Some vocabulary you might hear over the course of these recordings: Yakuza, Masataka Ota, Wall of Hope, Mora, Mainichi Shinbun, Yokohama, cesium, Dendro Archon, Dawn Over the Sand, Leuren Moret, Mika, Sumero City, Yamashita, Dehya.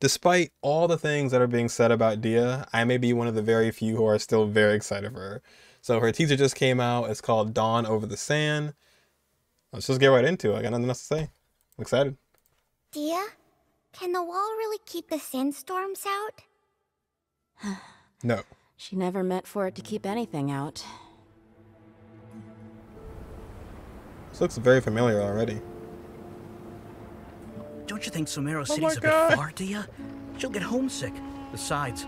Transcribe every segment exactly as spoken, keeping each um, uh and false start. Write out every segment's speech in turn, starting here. Despite all the things that are being said about Dehya, I may be one of the very few who are still very excited for her. So her teaser just came out. It's called Dawn Over the Sand. Let's just get right into it. I got nothing else to say. I'm excited. Dehya, can the wall really keep the sandstorms out? No. She never meant for it to keep anything out. This looks very familiar already. Don't you think Sumero City's a bit far, Dehya? She'll get homesick. Besides,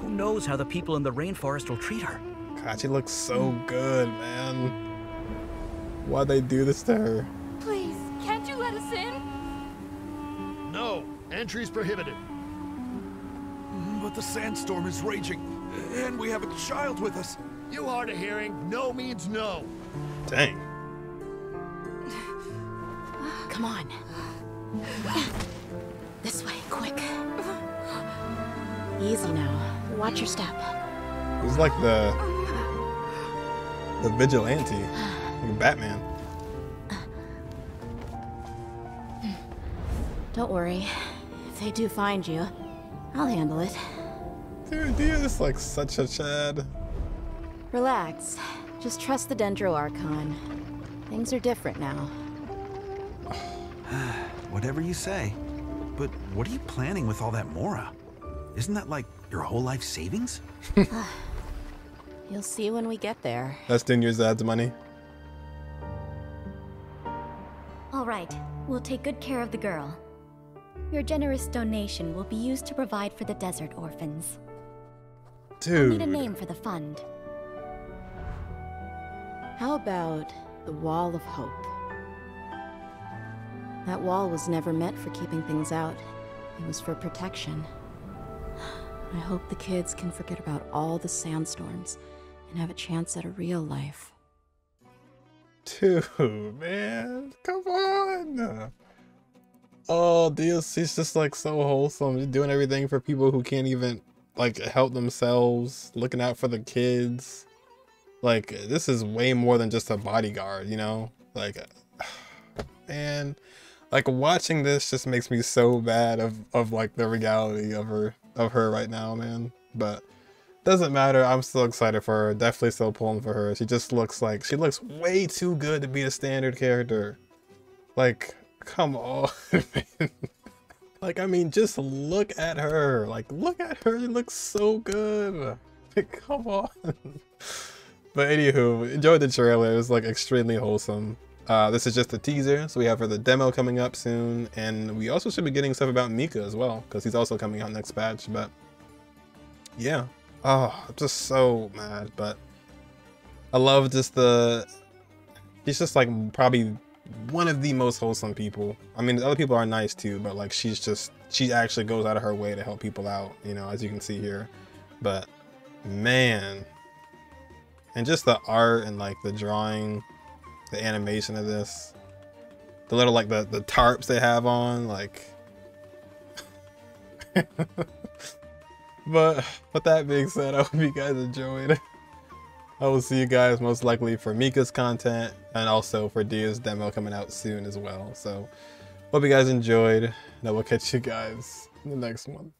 who knows how the people in the rainforest will treat her? God, she looks so good, man. Why'd they do this to her? Please, can't you let us in? No, entry's prohibited. But the sandstorm is raging, and we have a child with us. You hard of hearing, no means no. Dang. Come on. This way, quick. Easy now. Watch your step. He's like the the vigilante, like Batman. Don't worry. If they do find you, I'll handle it. Dude, Dehya is like such a Chad. Relax. Just trust the Dendro Archon. Things are different now. Whatever you say. But what are you planning with all that Mora? Isn't that like your whole life savings? You'll see when we get there. That's Denia's dad's money. All right, we'll take good care of the girl. Your generous donation will be used to provide for the desert orphans. Dude. I'll need a name for the fund. How about the Wall of Hope? That wall was never meant for keeping things out. It was for protection. I hope the kids can forget about all the sandstorms and have a chance at a real life. Dude, man, come on. Oh, Dehya, she's just like so wholesome. She's doing everything for people who can't even like help themselves, looking out for the kids. Like, this is way more than just a bodyguard, you know? Like, man. Like, watching this just makes me so bad of, of like, the reality of her of her right now, man. But doesn't matter. I'm still excited for her. Definitely still pulling for her. She just looks like... She looks way too good to be a standard character. Like, come on, man. Like, I mean, just look at her. Like, look at her. She looks so good. Like, come on. But anywho, enjoy the trailer. It was, like, extremely wholesome. Uh, this is just a teaser, so we have for the demo coming up soon, and we also should be getting stuff about Mika as well, because he's also coming out next batch. But yeah, oh, I'm just so mad, but I love just the, he's just like probably one of the most wholesome people. I mean, other people are nice too, but like she's just, she actually goes out of her way to help people out, you know, as you can see here. But man, and just the art and like the drawing, the animation of this, the little like the the tarps they have on, like. But with that being said, I hope you guys enjoyed. I will see you guys most likely for Mika's content and also for Dehya's demo coming out soon as well. So hope you guys enjoyed, and I will catch you guys in the next one.